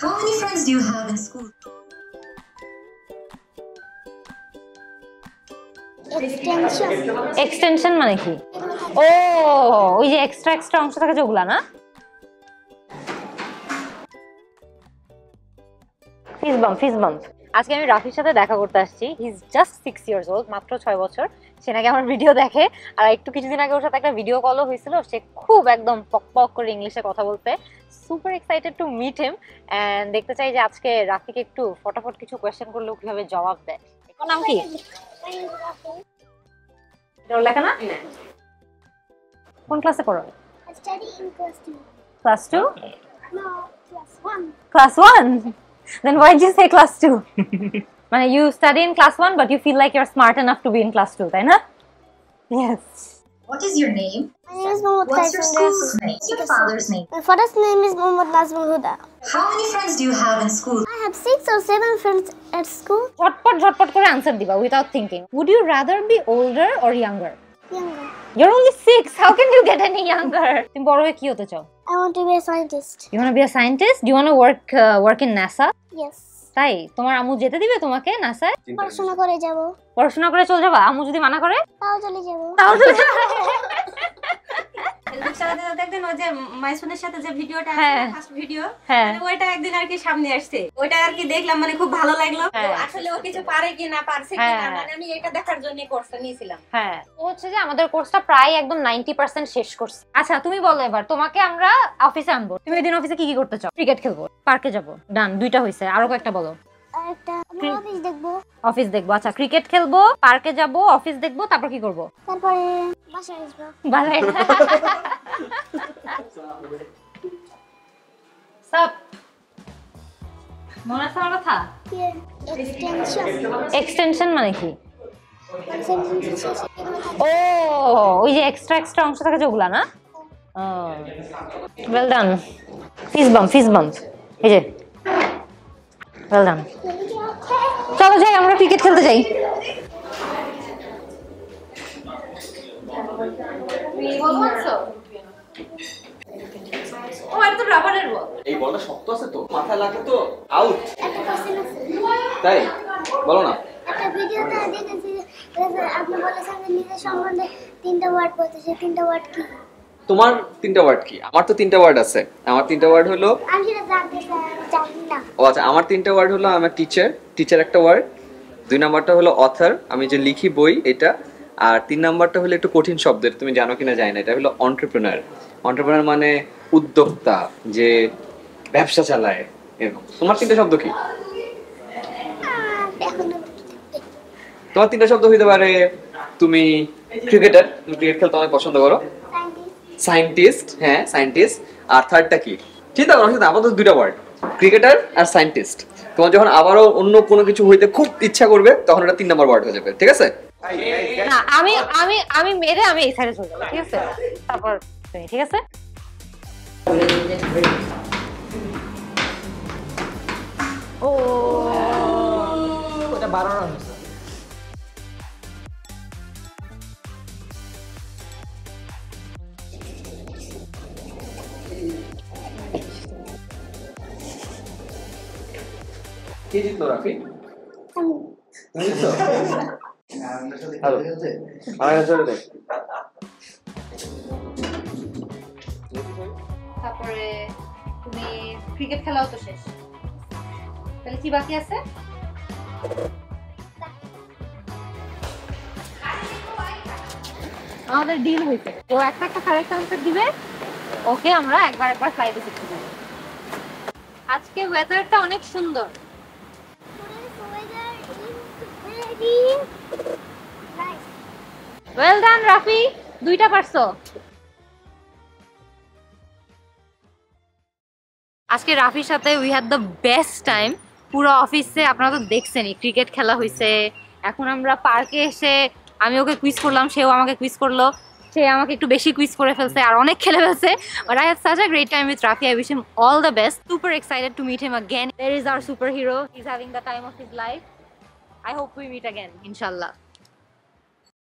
How many friends do you have in school? Extension মানে কি? ও ওই যে এক্সট্রা এক্সট্রা অংশ থাকে যেগুলা না? ফিসবাম্প ফিসবাম্প। আজকে আমি রাফির সাথে দেখা করতে আসছি। He is just 6 years old, মাত্র 6 বছর। সে নাকি আমার ভিডিও দেখে, আর একটু কিছুদিন আগে ওর সাথে একটা ভিডিও কলও হয়েছিল। সে খুব একদম পক পক করে ইংলিশে কথা বলতে। Super excited to meet him, and দেখতে চাই যে আজকে রাফিকে একটু ফটাফট কিছু কোয়েশ্চেন করলেও কীভাবে জবাব দেয়। এখন নাম কি? লেখা না? কোন ক্লাসে পড়ো? Class 2? No, class 1. Class 1? Then why did you say class 2? মানে you study in class 1 but you feel like you're smart enough to be in class 2, তাই না? Yes. What is your name? My name is Mamut Las. What's your school's name? What's your father's name? My father's name is Muhammad Las. How many friends do you have in school? I have 6 or 7 friends at school. Jotpot kore answer diba without thinking. Would you rather be older or younger? Younger. You're only 6. How can you get any younger? Tum boro hoye ki hote chao? I want to be a scientist. You want to be a scientist? Do you want to work in NASA? Yes. তাই তোমার আমু যেতে দিবে তোমাকে নাসায়? পড়াশোনা করে যাব। পড়াশোনা করে চলে যাবা? আমু যদি মানা করে? তাও চলে যাব। তাও চলে যাব। ইনশাআল্লাহ দেখবেন ওই যে মাইসুনের সাথে যে ভিডিওটা আছে ফার্স্ট ভিডিও, মানে ওইটা একদিন আর কি সামনে আসছে। ওইটা আর কি দেখলাম, মানে খুব ভালো লাগলো। আসলে ও কিছু পারে কি না পারছে কি না, মানে আমি এটা দেখার জন্য কোর্সটা নিয়েছিলাম। হ্যাঁ, ও হচ্ছে যে আমাদের কোর্সটা প্রায় একদম 90% শেষ করছে। আচ্ছা তুমি বলো এবার, তোমাকে আমরা অফিসে আনবো, তুমি এদিন অফিসে কি কি করতে চাও? ক্রিকেট খেলবো, পার্কে যাব। ডান, দুইটা হইছে। আরো একটা বলো। একটা অফিস দেখবো। অফিস দেখবো। আচ্ছা, ক্রিকেট খেলবো, পার্কে যাব, অফিস দেখবো, তারপর কি করব? তারপরে বাসায় আসবো। বাসায়। সব মনে আছে কথা? এক্সটেনশন। এক্সটেনশন মানে কি? ও ওই যে এক্সট্রা এক্সট্রা অংশ থাকে যেগুলা না? ও ওয়েল ডান। Fist bump fist bump. এই যে ওয়েল ডান। চলো যাই, আমরা ক্রিকেট খেলতে যাই। ও এটা তো রাবারের বল। এই বলটা শক্ত আছে তো, মাথা লাগে তো আউট। তাই বলো না, একটা ভিডিওতে দেখেছি আপনি বলেছেন নিজে সম্বন্ধে 3টা ওয়ার্ড বলতে। সেই 3টা ওয়ার্ড কি? তোমার 3টা ওয়ার্ড কি? আমার তো 3টা ওয়ার্ড আছে। আমার 3টা ওয়ার্ড হলো আমি সেটা জানি না। ও আচ্ছা, আমার 3টা ওয়ার্ড হলো আমার টিচার, টিচার একটা ওয়ার্ড। 2 নাম্বারটা হলো অথর, আমি যে লিখি বই এটা। আর 3 নাম্বারটা হলো একটু কঠিন শব্দ, তুমি জানো কিনা জানি না, এটা হলো এন্টারপ্রেনার। এন্টারপ্রেনার মানে উদ্যোক্তা, যে ব্যবসা চালায়, এরকম। তোমার 3টা শব্দ কি? তোমার 3টা শব্দ হইতে পারে তুমি ক্রিকেটার, তুমি ক্রিকেট খেলতে অনেক পছন্দ করো। সায়েন্টিস্ট। হ্যাঁ সায়েন্টিস্ট। আর থার্ডটা কি? চিন্তা করো, আপাতত 2টা ওয়ার্ড, ক্রিকেটার আর সায়েন্টিস্ট। তোমার যখন আবারও অন্য কোনো কিছু হইতে খুব ইচ্ছা করবে তখন এটা 3 নাম্বার ওয়ার্ড হয়ে যাবে, ঠিক আছে? না আমি আমি আমি মেরে আমি এই সাইডে চলে যাব, ঠিক আছে? তারপর তুমি, ঠিক আছে? ও ওটা 12 রান। কে জিতলো রাফি? তুমি তো তারপরে তুমি ক্রিকেট খেলাও তো শেষ, তাহলে কি বাকি আছে? আমাদের ডিল হয়েছে, ও একটা একটা কারেক্ট আনসার দিবে, ওকে আমরা একবার একবার ফ্লাইটে শিখতে যাব। আজকে ওয়েদারটা অনেক সুন্দর। Well done Rafi, 2টা পারছো। আজকে রাফির সাথে we had the best time, পুরো অফিসে আপনারা তো দেখছেনই, ক্রিকেট খেলা হইছে। এখন আমরা পার্কে এসে আমি ওকে কুইজ করলাম, সেও আমাকে কুইজ করলো, সে আমাকে একটু বেশি কুইজ করে ফেলছে আর অনেক খেলে ফেলছে। But I had such a great time with Rafi. I wish him all the best. Super excited to meet him again. There is our superhero. He's having the time of his life. I hope we meet again, inshallah.